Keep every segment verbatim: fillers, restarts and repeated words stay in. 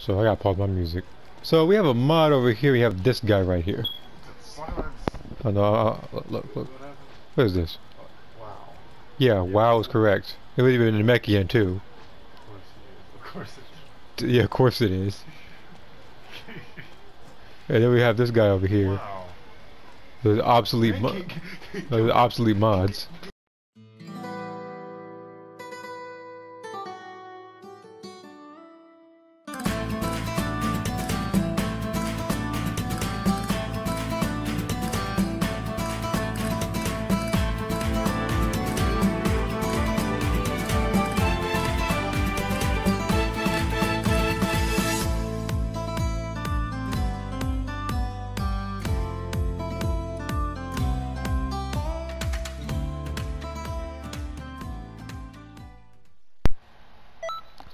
So I gotta pause my music. So we have a mod over here. We have this guy right here. Oh no! Uh, look, look. What is this? Wow. Yeah, wow is correct. It would have been Namekian too. Of course it is. Yeah, of course it is. And then we have this guy over here. Wow. The obsolete, mo the obsolete mods.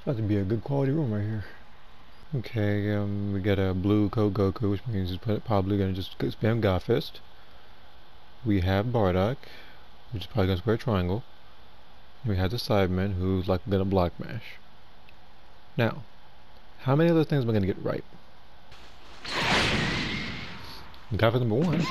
About to be a good quality room right here. Okay, um, we got a Blue Code Goku, which means it's probably gonna just spam Godfist. We have Bardock, which is probably gonna square triangle. And we have the Sideman, who's like gonna block mash. Now, how many of those things am I gonna get right? Godfist number one.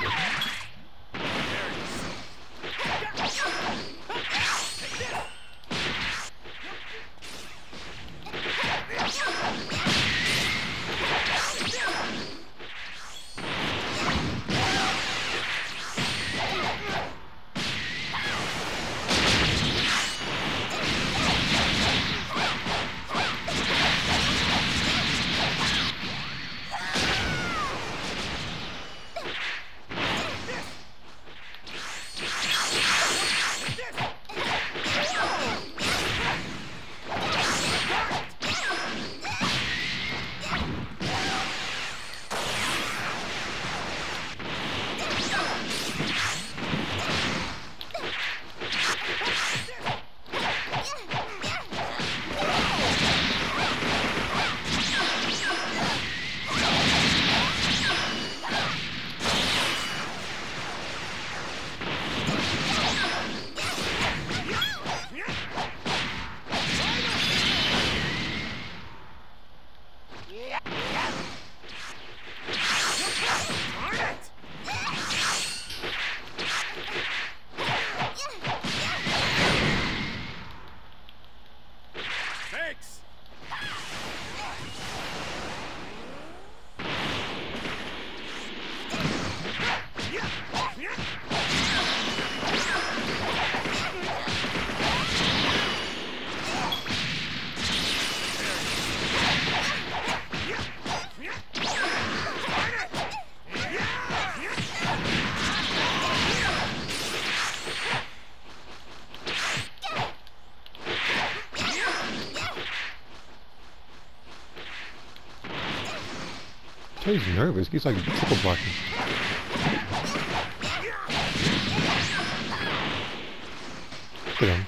He's nervous. He's like triple blocking. Look at him.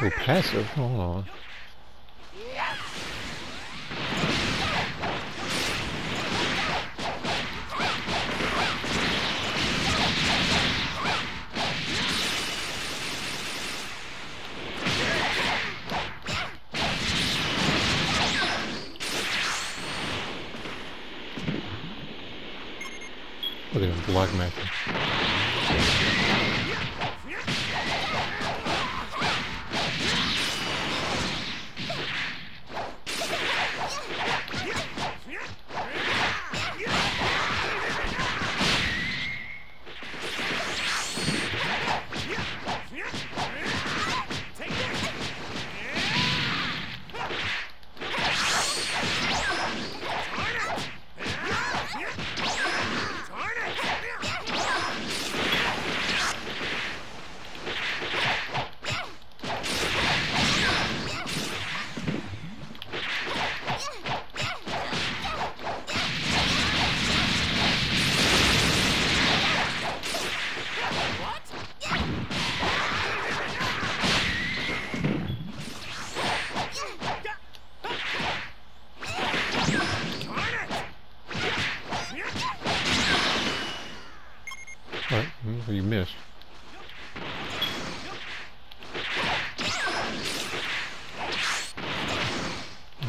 So passive, hold on. Look at him block matching.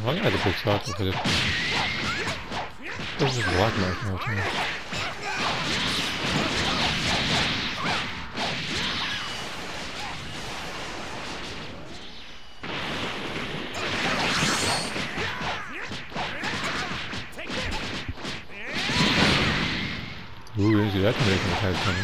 Why am I the big cycle for this? This is black knife now, too. Ooh, didn't see that Jamaican attack coming.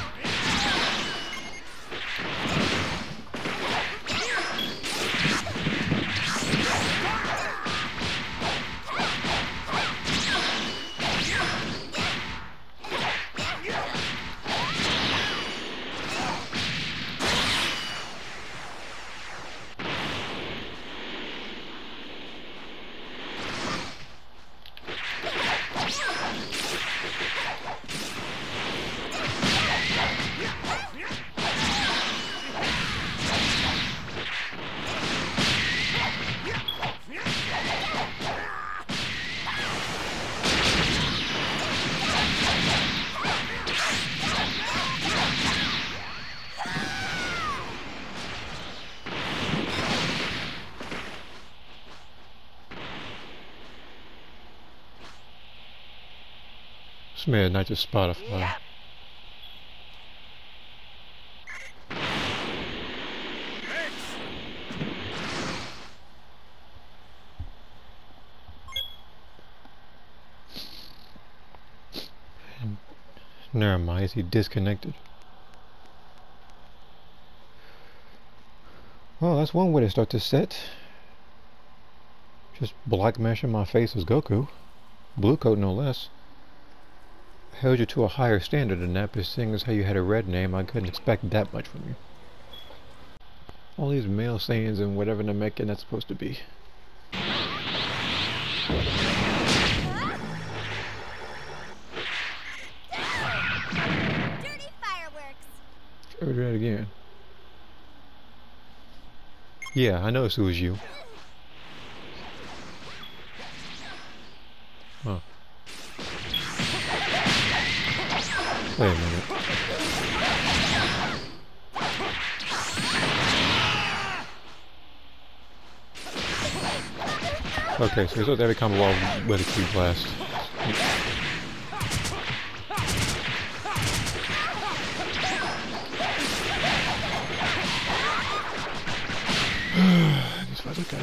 Man, not just Spotify. Yeah. Never mind, he disconnected. Well, that's one way to start this set. Just black mashing my face as Goku. Blue Code, no less. Held you to a higher standard than that, but seeing as how you had a red name, I couldn't expect that much from you. All these male Saiyans and whatever Namekian that's supposed to be. Dirty fireworks. Try to do that again. Yeah, I noticed it was you. Huh. Wait a minute. Okay, so he's not every combo wall with a cube blast. This fight's okay.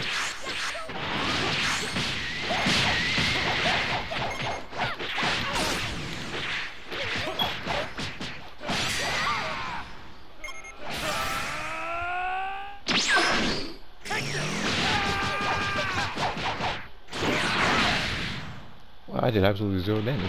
I did absolutely zero damage.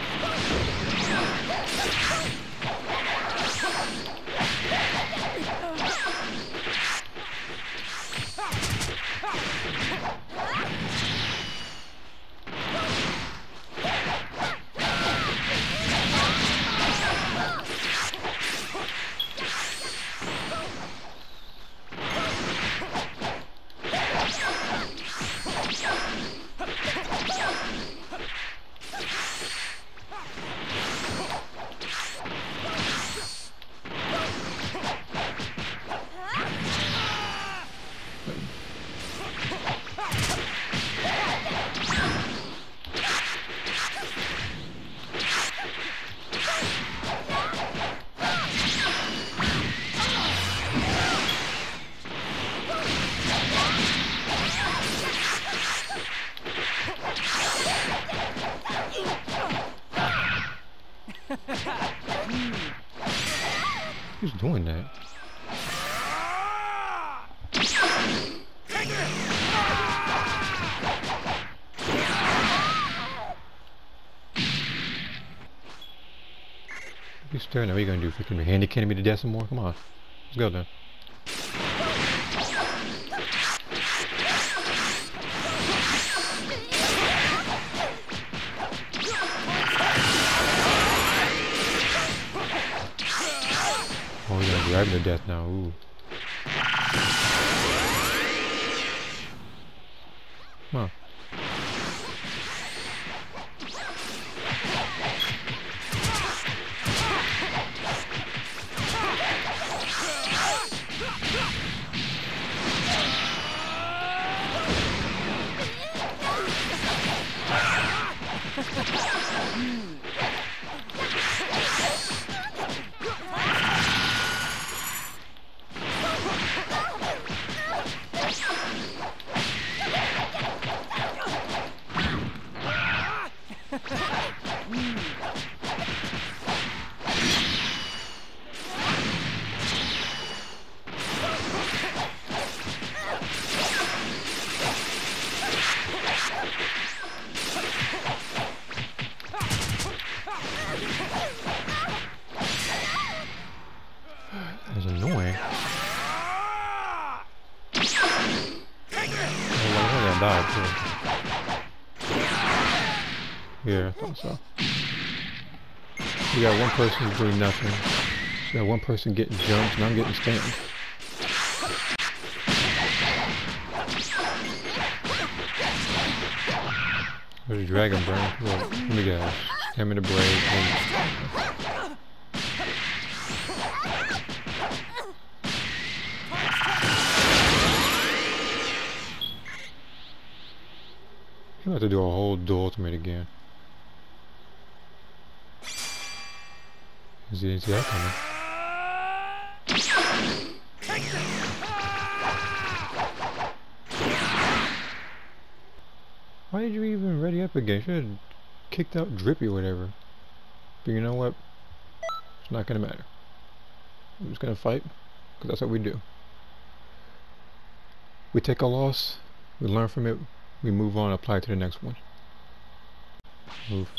Who's doing that? You staring at what are you gonna do? Freaking me handicapping me to death some more? Come on, let's go then. I'm to death now. Ooh. Huh. One person's doing nothing. You got one person getting jumped and I'm getting stunned. There's a dragon burn. Look, let me go. Hammer the blade. He'll have to do a whole dual ultimate again. Is he that coming? Why did you even ready up again? You should have kicked out Drippy or whatever. But you know what? It's not gonna matter. I'm just gonna fight, because that's what we do. We take a loss, we learn from it, we move on, apply to the next one. Move.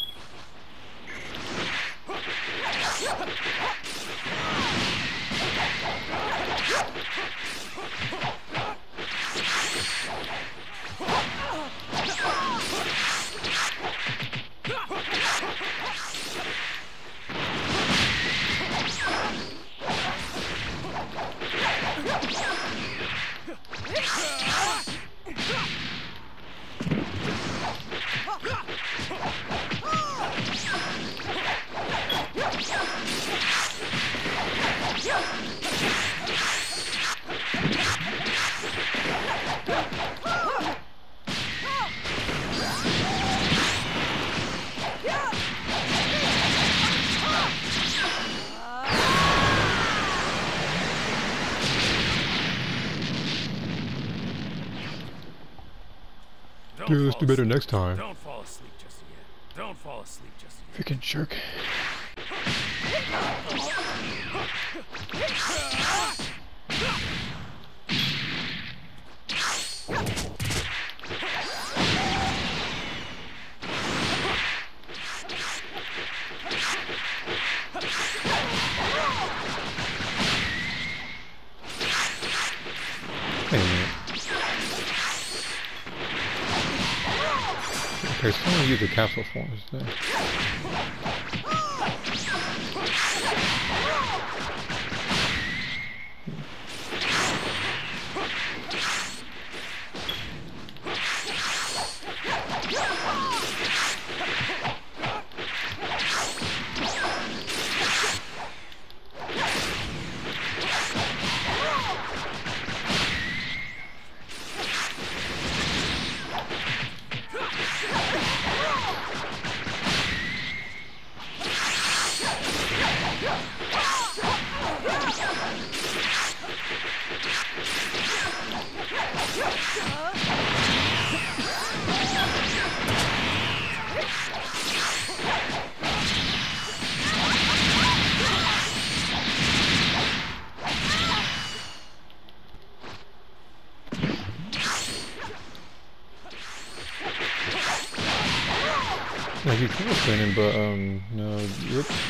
Do this to better next time. Don't fall asleep just yet. Don't fall asleep just yet. Freaking jerk. Okay, so I'm gonna use the capsule forms there. But um no whoops.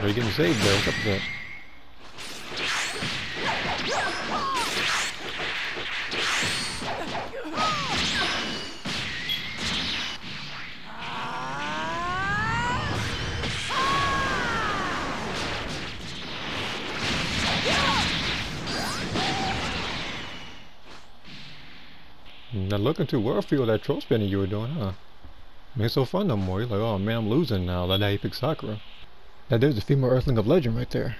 You're getting saved though, what's up with that? Not looking too well for that troll spinning you were doing, huh? It ain't so fun no more. You're like, oh man, I'm losing now. Like that, he picked Sakura. Now there's a female Earthling of legend right there.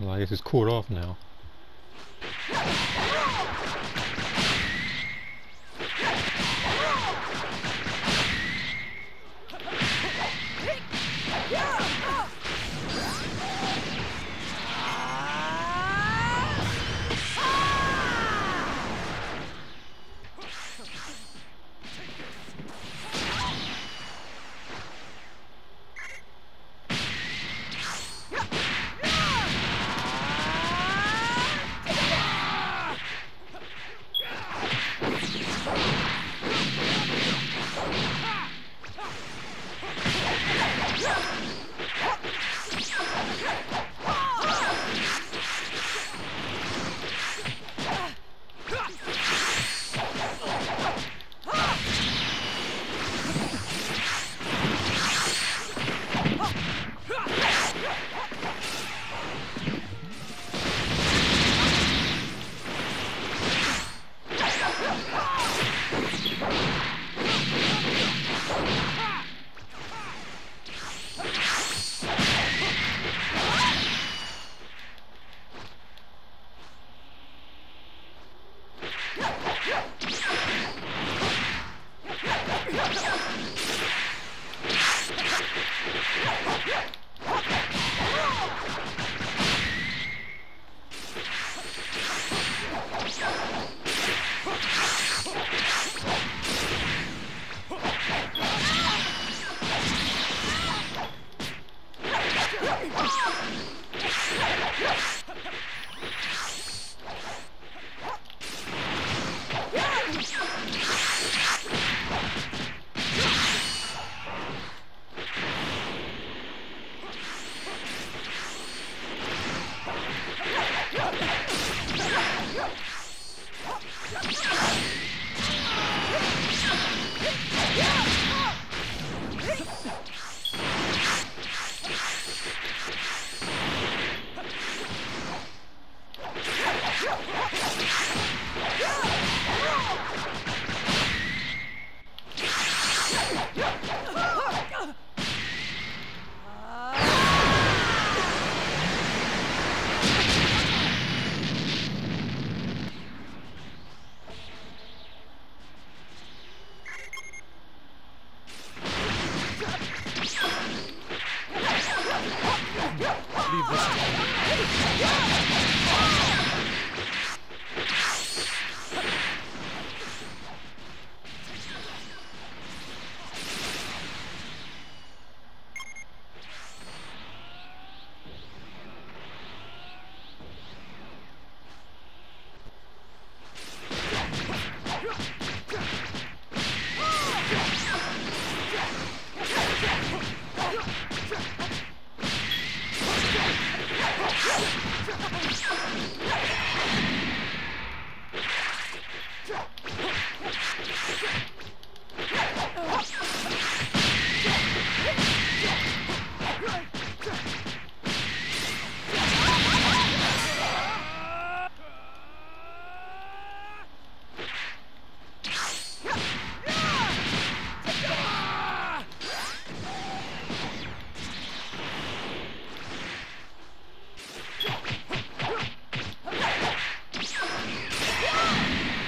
Well, I guess it's cooled off now.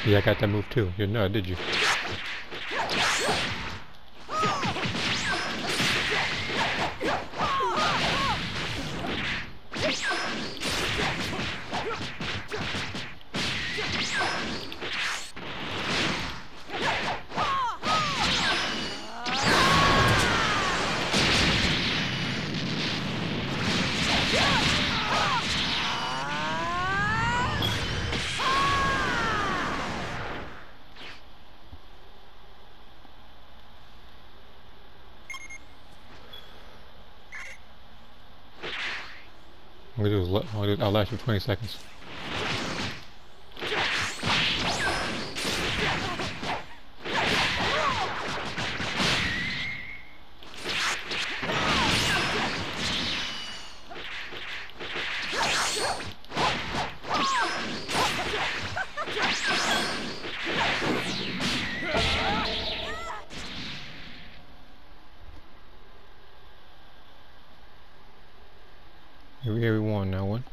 Yeah, I got that move too. You know, did you? I'll last for twenty seconds. Every every one now one.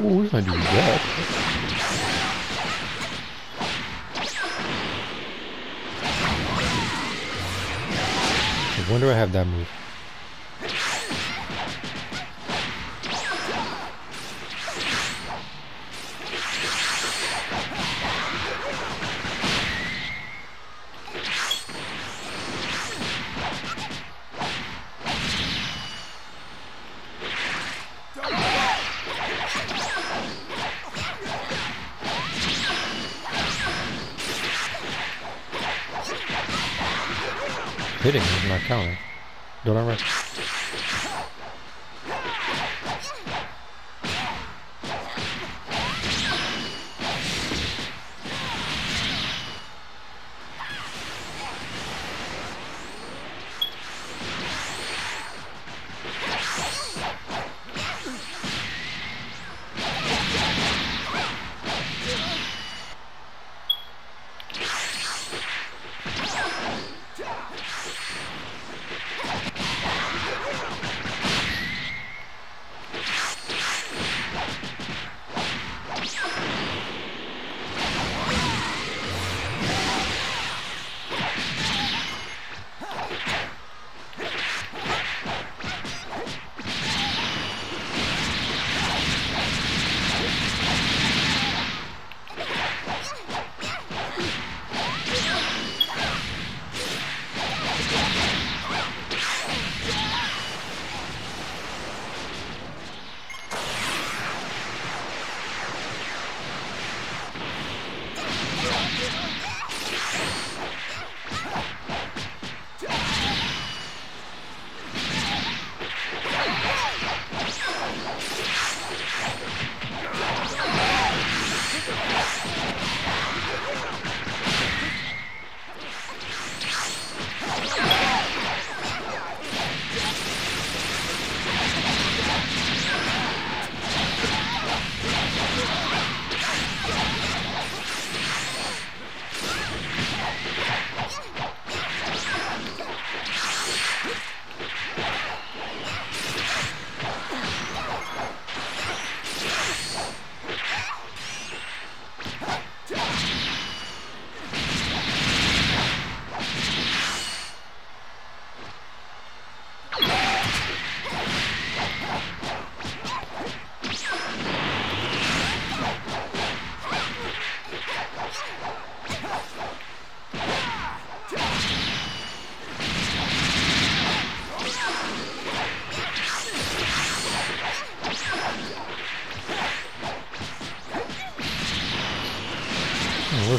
Ooh, he's gonna do that. I wonder I have that move. Hitting is not counting. Don't I rest?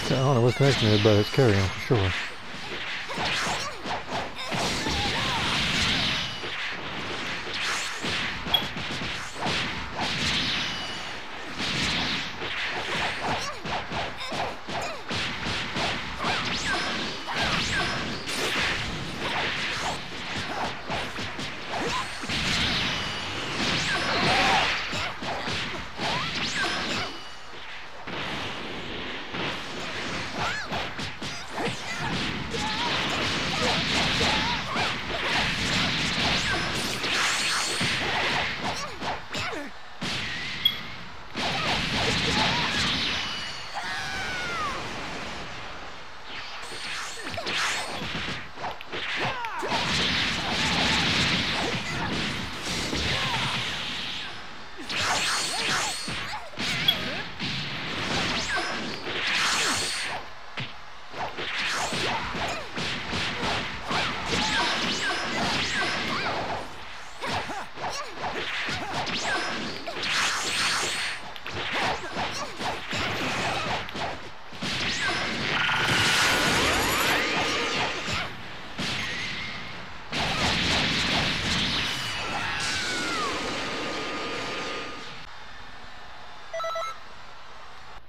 I don't know what's connecting it, but it's carrying on for sure.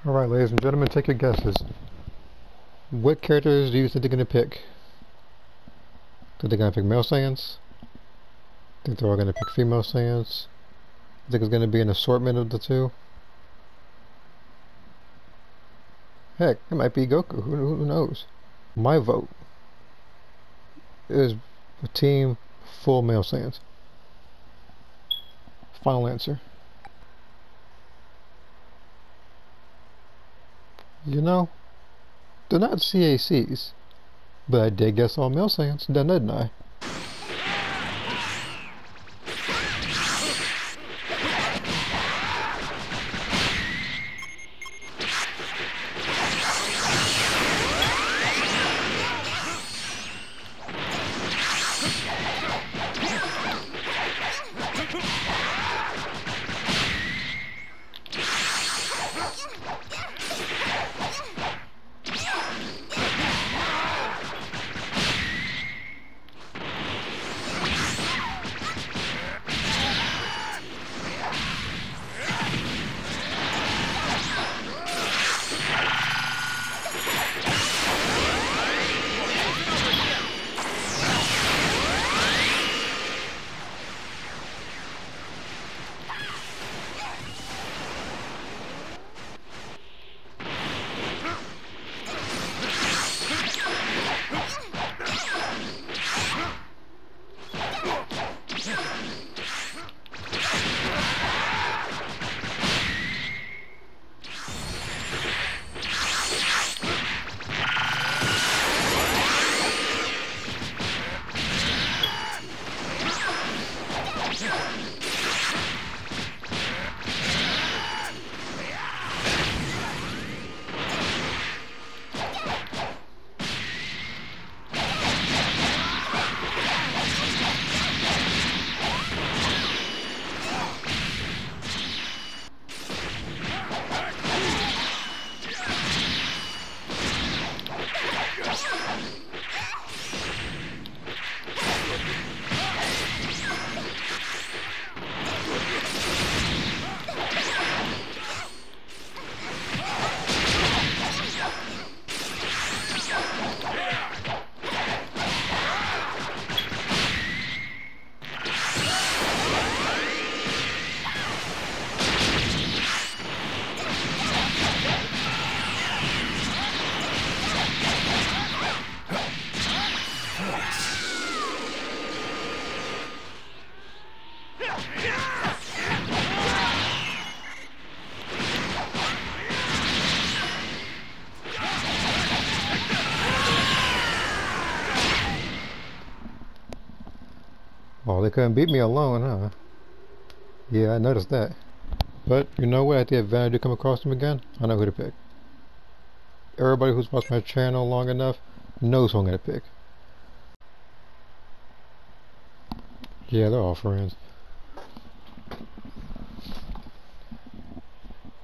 Alright, ladies and gentlemen, take your guesses. What characters do you think they're going to pick? Think they're going to pick male Saiyans? Think they're all going to pick female Saiyans? I think it's going to be an assortment of the two. Heck, it might be Goku. Who, who knows? My vote is a team full male Saiyans. Final answer. You know, they're not C A Cs, but I did guess all male Saiyans, didn't I? Oh, they couldn't beat me alone, huh? Yeah, I noticed that. But, you know what, at the event I do come across them again, I know who to pick. Everybody who's watched my channel long enough knows who I'm going to pick. Yeah, they're all friends.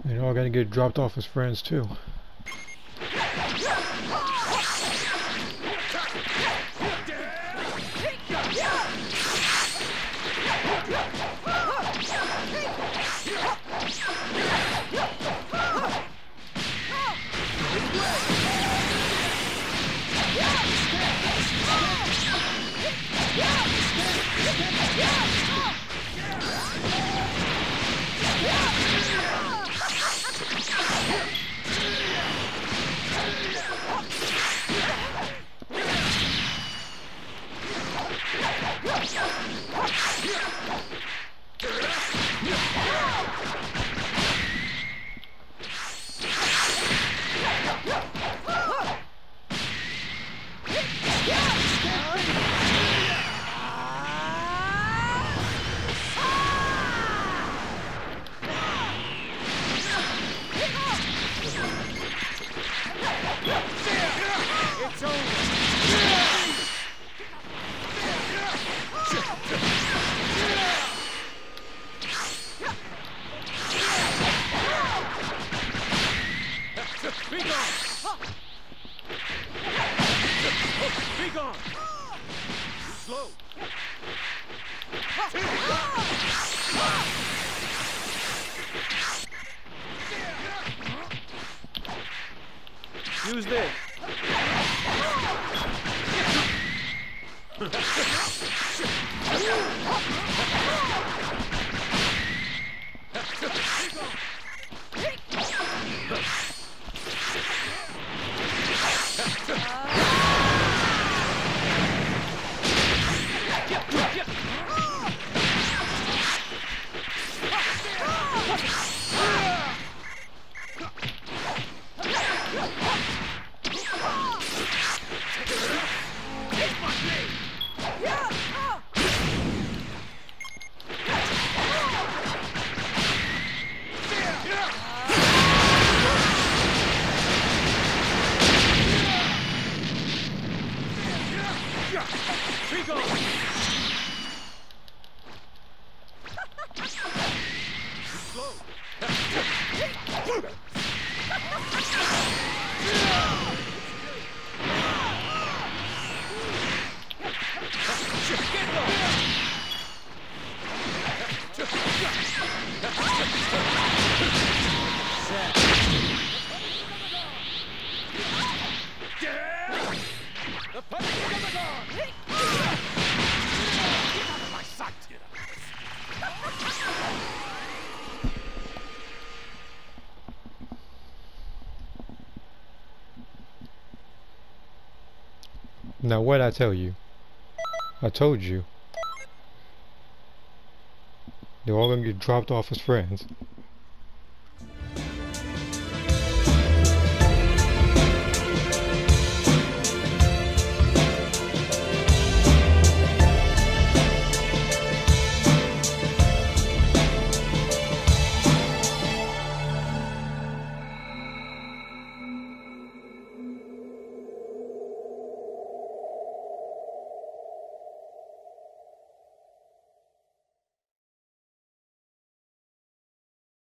They're all going to get dropped off as friends, too. Slow. Use this. Now what I tell you? I told you. They're all gonna get dropped off as friends.